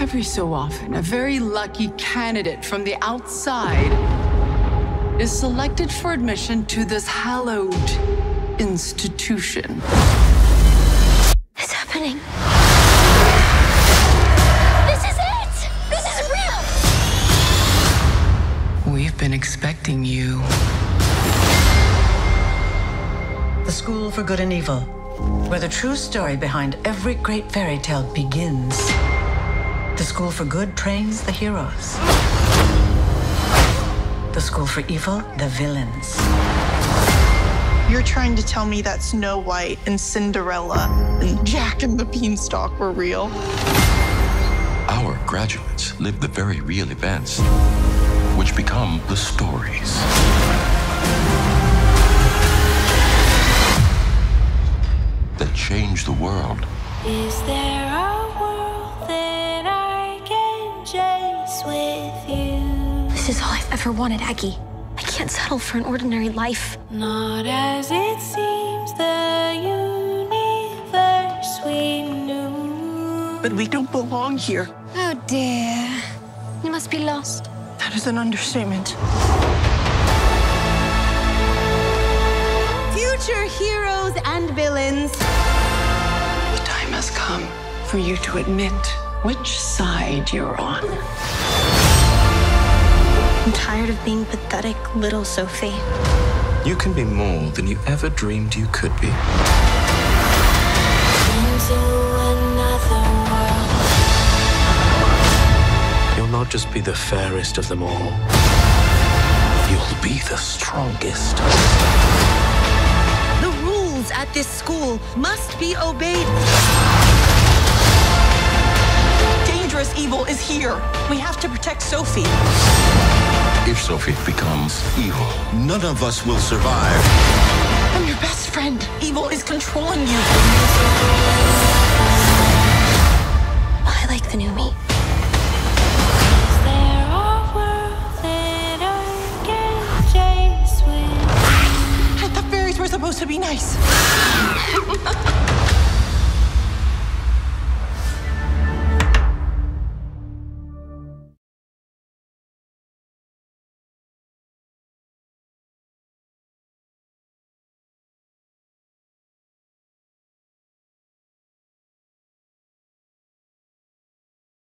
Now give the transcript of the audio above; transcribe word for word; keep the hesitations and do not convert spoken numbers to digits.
Every so often, a very lucky candidate from the outside is selected for admission to this hallowed institution. It's happening. This is it! This is real! We've been expecting you. The School for Good and Evil, where the true story behind every great fairy tale begins. The School for Good trains the heroes. The School for Evil, the villains. You're trying to tell me that Snow White and Cinderella and Jack and the Beanstalk were real? Our graduates live the very real events, which become the stories. That change the world. Is there a world that I can chase with you? This is all I've ever wanted, Aggie. I can't settle for an ordinary life. Not as it seems, the universe we knew. But we don't belong here. Oh dear. You must be lost. That is an understatement. Future heroes and villains. The time has come for you to admit which side you're on. I'm tired of being pathetic, little Sophie. You can be more than you ever dreamed you could be. Into another world. You'll not just be the fairest of them all. You'll be the strongest. The rules at this school must be obeyed. Dangerous evil is here. We have to protect Sophie. If Sophie becomes evil, none of us will survive. I'm your best friend. Evil is controlling you. I like the new me. Is there a world that I can chase with? I thought fairies were supposed to be nice.